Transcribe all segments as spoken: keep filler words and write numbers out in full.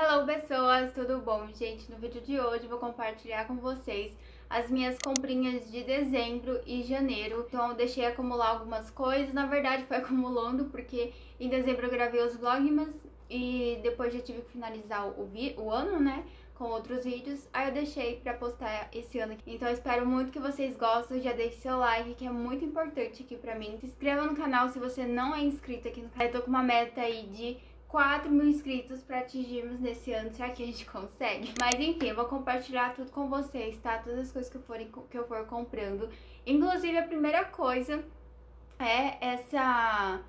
Hello pessoas, tudo bom? Gente, no vídeo de hoje eu vou compartilhar com vocês as minhas comprinhas de dezembro e janeiro. Então eu deixei acumular algumas coisas, na verdade foi acumulando porque em dezembro eu gravei os vlogmas e depois já tive que finalizar o, vi o ano, né? Com outros vídeos, aí eu deixei pra postar esse ano aqui. Então eu espero muito que vocês gostem, já deixe seu like, que é muito importante aqui pra mim. Se inscreva no canal se você não é inscrito aqui no canal. Eu tô com uma meta aí de quatro mil inscritos pra atingirmos nesse ano, será que a gente consegue? Mas enfim, eu vou compartilhar tudo com vocês, tá? Todas as coisas que eu for, que eu for comprando. Inclusive, a primeira coisa é essa...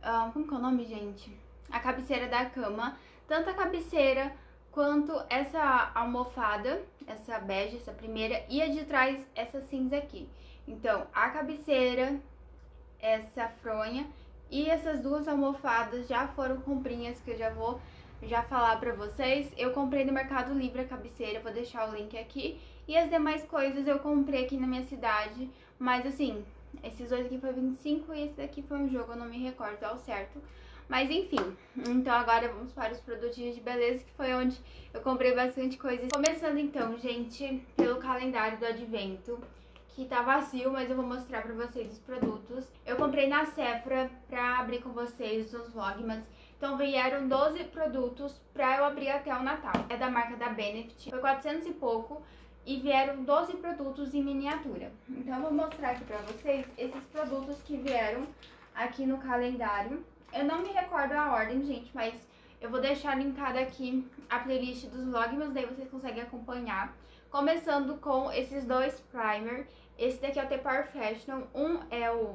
Uh, como que é o nome, gente? A cabeceira da cama. Tanto a cabeceira quanto essa almofada, essa bege, essa primeira, e a de trás, essa cinza aqui. Então, a cabeceira, essa fronha, e essas duas almofadas já foram comprinhas que eu já vou já falar pra vocês. Eu comprei no Mercado Livre a cabeceira, vou deixar o link aqui. E as demais coisas eu comprei aqui na minha cidade. Mas assim, esses dois aqui foi vinte e cinco e esse daqui foi um jogo, eu não me recordo ao certo. Mas enfim, então agora vamos para os produtinhos de beleza, que foi onde eu comprei bastante coisa. Começando então, gente, pelo calendário do advento, que tá vazio, mas eu vou mostrar pra vocês os produtos. Eu comprei na Sephora pra abrir com vocês os vlogmas. Então vieram doze produtos pra eu abrir até o Natal. É da marca da Benefit, foi quatrocentos e pouco. E vieram doze produtos em miniatura. Então eu vou mostrar aqui pra vocês esses produtos que vieram aqui no calendário. Eu não me recordo a ordem, gente, mas eu vou deixar linkada aqui a playlist dos vlogmas, daí vocês conseguem acompanhar. Começando com esses dois primer. Esse daqui é o T-Power Fashion, um é o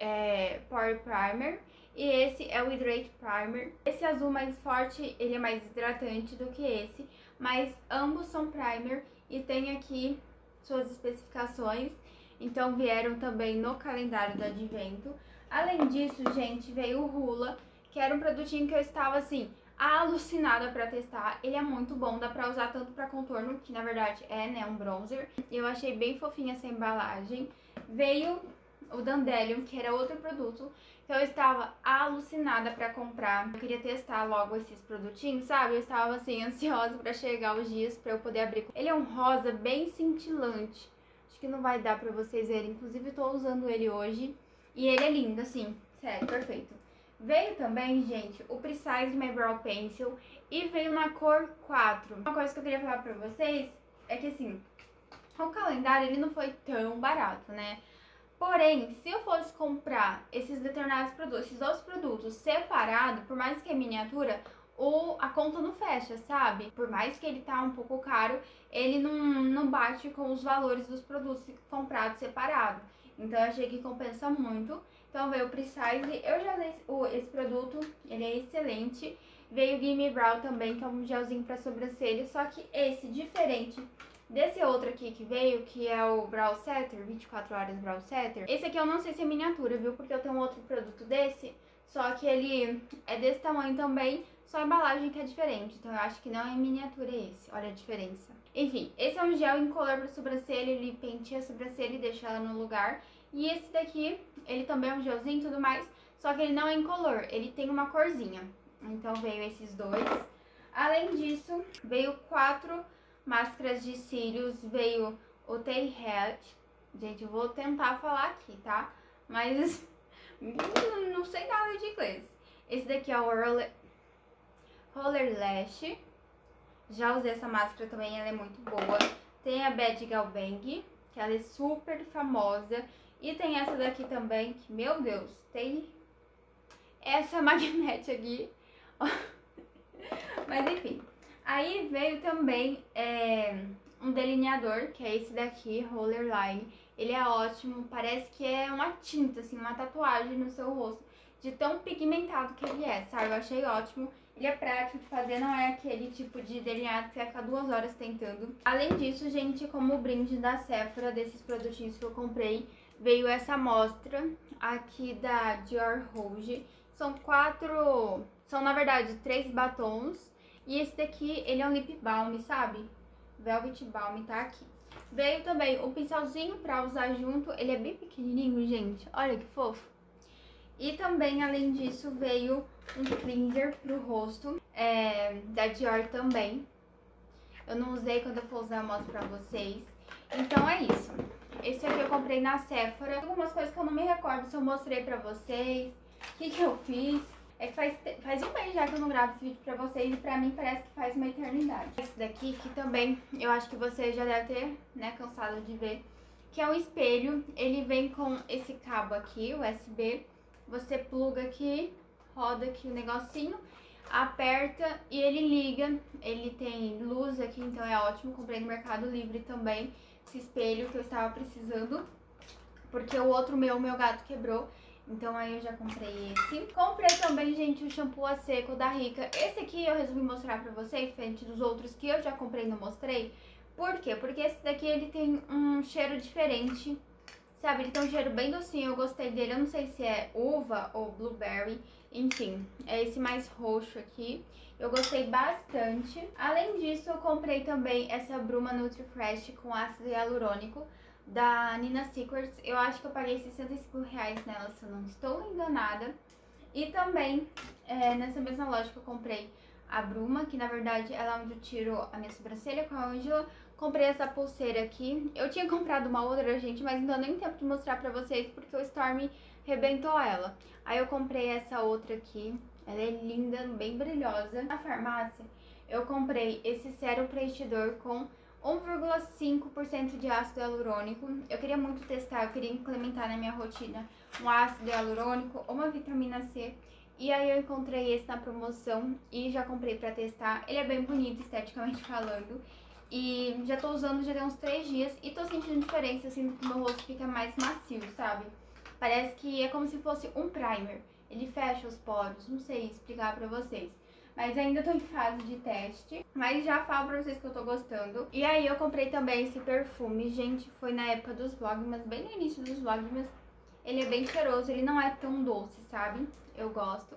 é, Power Primer e esse é o Hydrate Primer. Esse azul mais forte, ele é mais hidratante do que esse, mas ambos são primer e tem aqui suas especificações. Então vieram também no calendário do advento. Além disso, gente, veio o Hula, que era um produtinho que eu estava assim... alucinada pra testar, ele é muito bom, dá pra usar tanto pra contorno, que na verdade é, né, um bronzer. Eu achei bem fofinha essa embalagem. Veio o Dandelion, que era outro produto, que eu estava alucinada pra comprar. Eu queria testar logo esses produtinhos, sabe? Eu estava assim, ansiosa pra chegar os dias pra eu poder abrir. Ele é um rosa bem cintilante, acho que não vai dar pra vocês verem, inclusive eu tô usando ele hoje. E ele é lindo, assim, sério, perfeito. Veio também, gente, o Precise My Brow Pencil e veio na cor quatro. Uma coisa que eu queria falar pra vocês é que, assim, o calendário ele não foi tão barato, né? Porém, se eu fosse comprar esses determinados produtos, esses outros produtos separados, por mais que é miniatura, ou a conta não fecha, sabe? Por mais que ele tá um pouco caro, ele não, não bate com os valores dos produtos comprados separado. Então, eu achei que compensa muito. Então veio o Precise, eu já dei o, esse produto, ele é excelente. Veio o Gimme Brow também, que é um gelzinho pra sobrancelha, só que esse, diferente desse outro aqui que veio, que é o Brow Setter, vinte e quatro horas Brow Setter. Esse aqui eu não sei se é miniatura, viu, porque eu tenho outro produto desse, só que ele é desse tamanho também, só a embalagem que é diferente, então eu acho que não é miniatura esse, olha a diferença. Enfim, esse é um gel incolor pra sobrancelha, ele penteia a sobrancelha e deixa ela no lugar. E esse daqui, ele também é um gelzinho e tudo mais, só que ele não é incolor, ele tem uma corzinha. Então veio esses dois. Além disso, veio quatro máscaras de cílios, veio o T-Hat. Gente, eu vou tentar falar aqui, tá? Mas não sei nada de inglês. Esse daqui é o Roller Lash. Já usei essa máscara também, ela é muito boa. Tem a Bad Gal Bang, que ela é super famosa. E tem essa daqui também, que, meu Deus, tem essa magnete aqui. Mas, enfim. Aí veio também é, um delineador, que é esse daqui, Roller Line. Ele é ótimo, parece que é uma tinta, assim, uma tatuagem no seu rosto, de tão pigmentado que ele é, sabe? Eu achei ótimo. Ele é prático de fazer, não é aquele tipo de delineado que você vai ficar duas horas tentando. Além disso, gente, como brinde da Sephora, desses produtinhos que eu comprei, veio essa amostra aqui da Dior Rouge. São quatro... São, na verdade, três batons. E esse daqui, ele é um lip balm, sabe? Velvet Balm tá aqui. Veio também o pincelzinho pra usar junto. Ele é bem pequenininho, gente. Olha que fofo. E também, além disso, veio um cleanser pro rosto, é, da Dior também. Eu não usei, quando eu for usar eu mostro pra vocês. Então é isso. Esse aqui eu comprei na Sephora. Tem algumas coisas que eu não me recordo se eu mostrei pra vocês, o que que eu fiz. É que faz, faz um mês já que eu não gravo esse vídeo pra vocês e pra mim parece que faz uma eternidade. Esse daqui, que também eu acho que vocês já devem ter, né, cansado de ver, que é um espelho. Ele vem com esse cabo aqui, U S B. Você pluga aqui, roda aqui o negocinho, aperta e ele liga. Ele tem luz aqui, então é ótimo. Comprei no Mercado Livre também esse espelho que eu estava precisando, porque o outro meu, meu gato quebrou. Então aí eu já comprei esse. Comprei também, gente, o shampoo a seco da Rica. Esse aqui eu resolvi mostrar pra vocês, diferente dos outros que eu já comprei e não mostrei. Por quê? Porque esse daqui ele tem um cheiro diferente, sabe? Ele tem um cheiro bem docinho, eu gostei dele. Eu não sei se é uva ou blueberry, enfim, é esse mais roxo aqui. Eu gostei bastante. Além disso, eu comprei também essa Bruma Nutrifresh com ácido hialurônico da Nina Secrets. Eu acho que eu paguei sessenta e cinco reais nela, se eu não estou enganada. E também, é, nessa mesma loja que eu comprei a Bruma, que na verdade ela é onde eu tiro a minha sobrancelha com a Angela. Comprei essa pulseira aqui. Eu tinha comprado uma outra, gente, mas não deu nem tempo de mostrar pra vocês, porque o Storm rebentou ela. Aí eu comprei essa outra aqui. Ela é linda, bem brilhosa. Na farmácia, eu comprei esse sérum preenchidor com um vírgula cinco por cento de ácido hialurônico. Eu queria muito testar, eu queria implementar na minha rotina um ácido hialurônico ou uma vitamina C. E aí eu encontrei esse na promoção e já comprei pra testar. Ele é bem bonito esteticamente falando. E já tô usando, já tem uns três dias e tô sentindo diferença, sinto que meu rosto fica mais macio, sabe? Parece que é como se fosse um primer. Ele fecha os poros, não sei explicar pra vocês. Mas ainda tô em fase de teste, mas já falo pra vocês que eu tô gostando. E aí eu comprei também esse perfume, gente, foi na época dos vlogmas, bem no início dos vlogmas. Ele é bem cheiroso, ele não é tão doce, sabe? Eu gosto.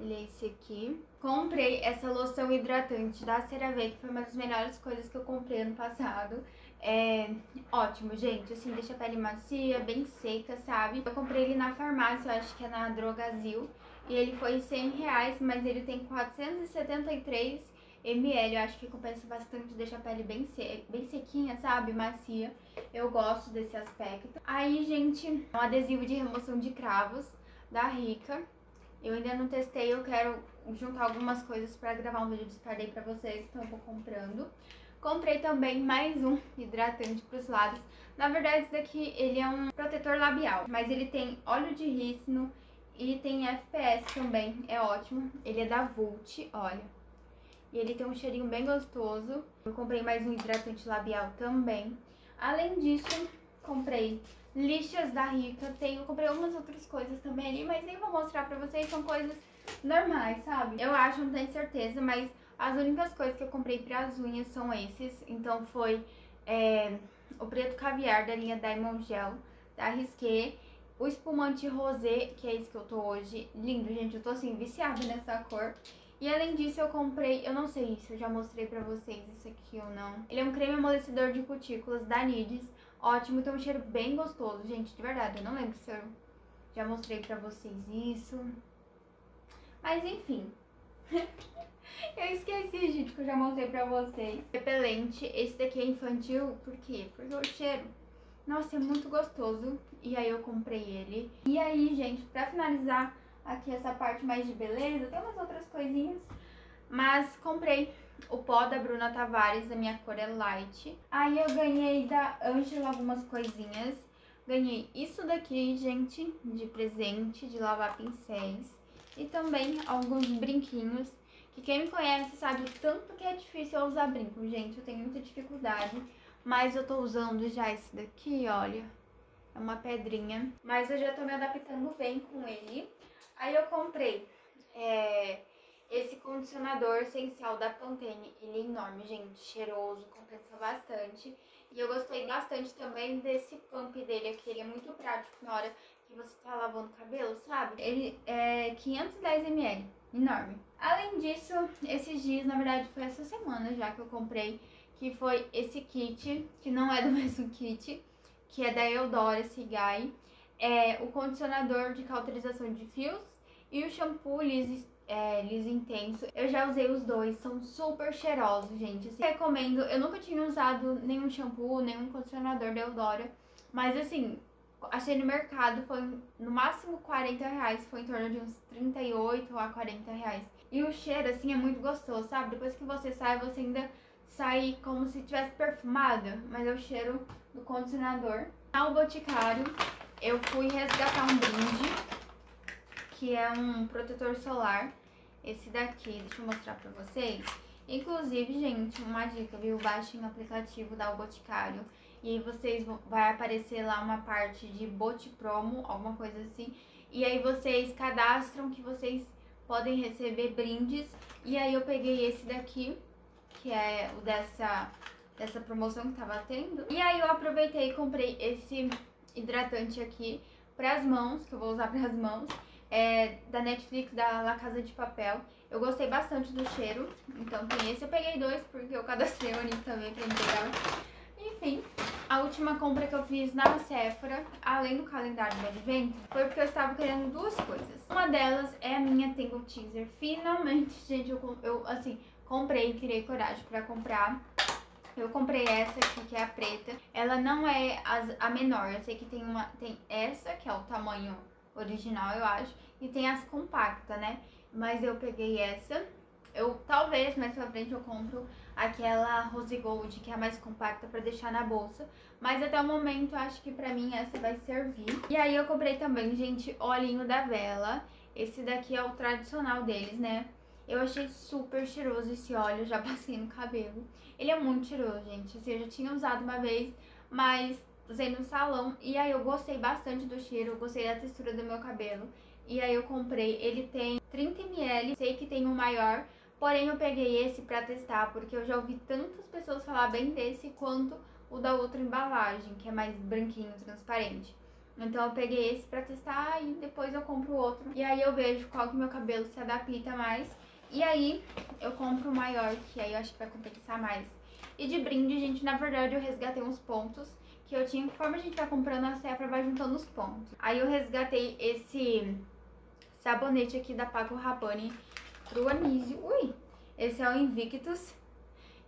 Ele é esse aqui. Comprei essa loção hidratante da CeraVe, que foi uma das melhores coisas que eu comprei ano passado. É ótimo, gente, assim, deixa a pele macia, bem seca, sabe? Eu comprei ele na farmácia, eu acho que é na Drogazil. E ele foi cem reais, mas ele tem quatrocentos e setenta e três mililitros. Eu acho que compensa bastante, deixa a pele bem, se... bem sequinha, sabe? Macia. Eu gosto desse aspecto. Aí, gente, um adesivo de remoção de cravos da Rica. Eu ainda não testei, eu quero juntar algumas coisas pra gravar um vídeo de espalhei pra vocês, então eu vou comprando. Comprei também mais um hidratante pros lados. Na verdade, esse daqui, ele é um protetor labial, mas ele tem óleo de rícino. E tem F P S também, é ótimo. Ele é da Vult, olha. E ele tem um cheirinho bem gostoso. Eu comprei mais um hidratante labial também. Além disso, comprei lixas da Rica. Tenho, comprei algumas outras coisas também ali, mas nem vou mostrar pra vocês, são coisas normais, sabe? Eu acho, não tenho certeza, mas as únicas coisas que eu comprei para as unhas são esses. Então foi é, o preto caviar da linha Diamond Gel, da Risque. O espumante rosé, que é esse que eu tô hoje. Lindo, gente, eu tô assim, viciada nessa cor. E além disso eu comprei, eu não sei se eu já mostrei pra vocês isso aqui ou não. Ele é um creme amolecedor de cutículas da Nides. Ótimo, tem um cheiro bem gostoso, gente, de verdade. Eu não lembro se eu já mostrei pra vocês isso. Mas enfim. Eu esqueci, gente, que eu já mostrei pra vocês. Repelente, esse daqui é infantil, por quê? Porque o cheiro... Nossa, é muito gostoso. E aí eu comprei ele. E aí, gente, pra finalizar aqui essa parte mais de beleza, tem umas outras coisinhas, mas comprei o pó da Bruna Tavares, a minha cor é light. Aí eu ganhei da Angela algumas coisinhas. Ganhei isso daqui, gente, de presente, de lavar pincéis. E também alguns brinquinhos, que quem me conhece sabe o tanto que é difícil eu usar brinco, gente. Eu tenho muita dificuldade. Mas eu tô usando já esse daqui, olha, é uma pedrinha. Mas eu já tô me adaptando bem com ele. Aí eu comprei é, esse condicionador essencial da Pantene. Ele é enorme, gente, cheiroso, compensa bastante. E eu gostei bastante também desse pump dele aqui. Ele é muito prático na hora que você tá lavando o cabelo, sabe? Ele é quinhentos e dez mililitros, enorme. Além disso, esses dias, na verdade foi essa semana já que eu comprei, que foi esse kit, que não é do mesmo kit, que é da Eudora Segai. É o condicionador de cauterização de fios e o shampoo liso é, liso intenso. Eu já usei os dois, são super cheirosos, gente. Assim, recomendo. Eu nunca tinha usado nenhum shampoo, nenhum condicionador da Eudora, mas assim, achei no mercado, foi no máximo quarenta reais, foi em torno de uns trinta e oito a quarenta reais. E o cheiro, assim, é muito gostoso, sabe? Depois que você sai, você ainda sai como se tivesse perfumada, mas é o cheiro do condicionador. Na O Boticário, eu fui resgatar um brinde, que é um protetor solar, esse daqui, deixa eu mostrar pra vocês. Inclusive, gente, uma dica, viu? Baixem o aplicativo da O Boticário e aí vocês vão, vai aparecer lá uma parte de Bot Promo, alguma coisa assim. E aí vocês cadastram que vocês podem receber brindes. E aí eu peguei esse daqui, que é o dessa, dessa promoção que tava tendo. E aí eu aproveitei e comprei esse hidratante aqui pras mãos, que eu vou usar pras mãos. É da Netflix, da La Casa de Papel. Eu gostei bastante do cheiro, então tem esse. Eu peguei dois porque eu cadastrei o Anisio também pra entregar. Enfim, a última compra que eu fiz na Sephora, além do calendário do evento, foi porque eu estava querendo duas coisas. Uma delas é a minha Tangle Teaser. Finalmente, gente, eu, eu assim, comprei e criei coragem pra comprar. Eu comprei essa aqui, que é a preta. Ela não é a, a menor, eu sei que tem uma, tem essa, que é o tamanho original, eu acho, e tem as compactas, né? Mas eu peguei essa. Eu talvez mais pra frente eu compro aquela Rose Gold, que é a mais compacta, pra deixar na bolsa. Mas até o momento acho que pra mim essa vai servir. E aí eu comprei também, gente, olhinho da vela. Esse daqui é o tradicional deles, né? Eu achei super cheiroso esse óleo, eu já passei no cabelo. Ele é muito cheiroso, gente. Assim, eu já tinha usado uma vez, mas usei no salão. E aí eu gostei bastante do cheiro, eu gostei da textura do meu cabelo. E aí eu comprei, ele tem trinta mililitros, sei que tem um maior, porém eu peguei esse pra testar, porque eu já ouvi tantas pessoas falar bem desse quanto o da outra embalagem, que é mais branquinho, transparente. Então eu peguei esse pra testar e depois eu compro o outro. E aí eu vejo qual que meu cabelo se adapta mais. E aí eu compro o maior, que aí eu acho que vai compensar mais. E de brinde, gente, na verdade eu resgatei uns pontos que eu tinha. Conforme a gente vai comprando na Sephora, vai juntando os pontos. Aí eu resgatei esse sabonete aqui da Paco Rabanne pro Anisio. Ui! Esse é o Invictus.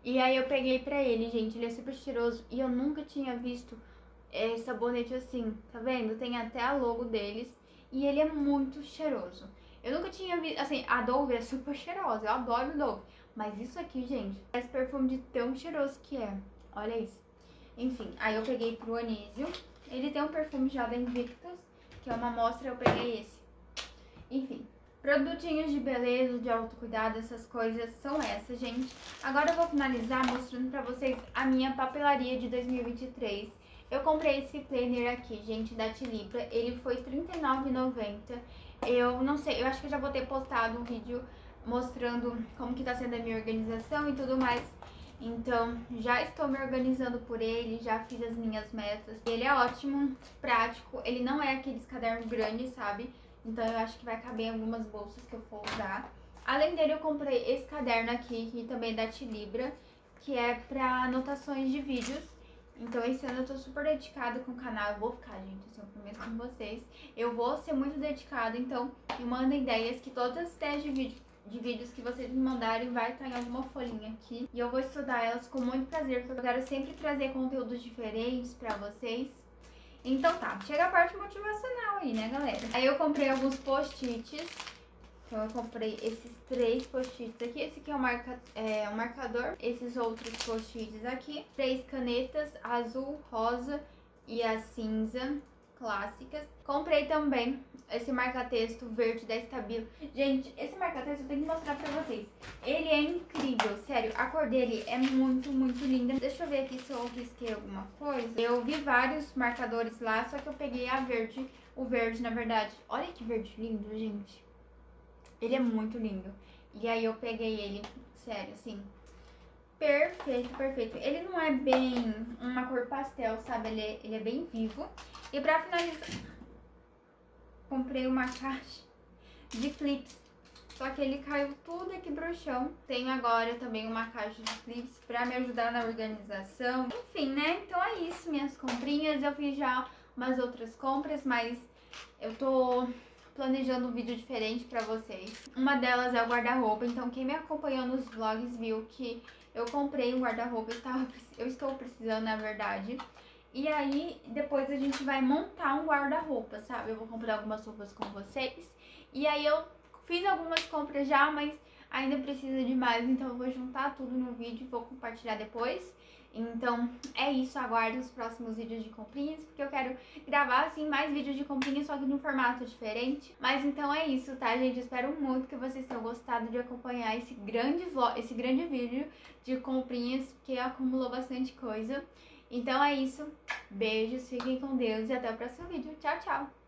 E aí eu peguei pra ele, gente. Ele é super cheiroso e eu nunca tinha visto é, sabonete assim, tá vendo? Tem até a logo deles e ele é muito cheiroso. Eu nunca tinha visto, assim, a Dove é super cheirosa, eu adoro o Dove. Mas isso aqui, gente, esse perfume de tão cheiroso que é. Olha isso. Enfim, aí eu peguei pro Anisio. Ele tem um perfume já da Invictus, que é uma amostra, eu peguei esse. Enfim, produtinhos de beleza, de autocuidado, essas coisas são essas, gente. Agora eu vou finalizar mostrando pra vocês a minha papelaria de dois mil e vinte e três. Eu comprei esse planner aqui, gente, da Tilibra. Ele foi trinta e nove reais e noventa centavos. Eu não sei, eu acho que eu já vou ter postado um vídeo mostrando como que tá sendo a minha organização e tudo mais. Então, já estou me organizando por ele, já fiz as minhas metas. Ele é ótimo, prático, ele não é aqueles cadernos grandes, sabe? Então eu acho que vai caber em algumas bolsas que eu for usar. Além dele, eu comprei esse caderno aqui, que também é da Tilibra, que é pra anotações de vídeos. Então esse ano eu tô super dedicada com o canal. Eu vou ficar, gente, assim, eu prometo com vocês. Eu vou ser muito dedicada, então me mandem ideias, que todas as ideias de vídeo de vídeos que vocês me mandarem vai estar em alguma folhinha aqui. E eu vou estudar elas com muito prazer, porque eu quero sempre trazer conteúdos diferentes pra vocês. Então tá, chega a parte motivacional aí, né, galera? Aí eu comprei alguns post-its. Então eu comprei esses três post-its aqui. Esse aqui é um, marca, é, um marcador. Esses outros post-its aqui. Três canetas, azul, rosa e a cinza, clássicas. Comprei também esse marca-texto verde da Estabilo. Gente, esse marca-texto eu tenho que mostrar pra vocês. Ele é incrível, sério. A cor dele é muito, muito linda. Deixa eu ver aqui se eu risquei alguma coisa. Eu vi vários marcadores lá, só que eu peguei a verde. O verde, na verdade. Olha que verde lindo, gente. Ele é muito lindo. E aí eu peguei ele, sério, assim, perfeito, perfeito. Ele não é bem uma cor pastel, sabe? Ele é, ele é bem vivo. E pra finalizar, comprei uma caixa de clips. Só que ele caiu tudo aqui pro chão. Tenho agora também uma caixa de clips pra me ajudar na organização. Enfim, né? Então é isso, minhas comprinhas. Eu fiz já umas outras compras, mas eu tô planejando um vídeo diferente pra vocês. Uma delas é o guarda-roupa, então quem me acompanhou nos vlogs viu que eu comprei um guarda-roupa, eu, eu estou precisando, na verdade. E aí, depois a gente vai montar um guarda-roupa, sabe? Eu vou comprar algumas roupas com vocês. E aí eu fiz algumas compras já, mas ainda precisa de mais, então eu vou juntar tudo no vídeo e vou compartilhar depois. Então é isso, aguarde os próximos vídeos de comprinhas, porque eu quero gravar assim mais vídeos de comprinhas, só que num formato diferente. Mas então é isso, tá, gente? Espero muito que vocês tenham gostado de acompanhar esse grande vlog, esse grande vídeo de comprinhas, que acumulou bastante coisa. Então é isso, beijos, fiquem com Deus e até o próximo vídeo. Tchau, tchau!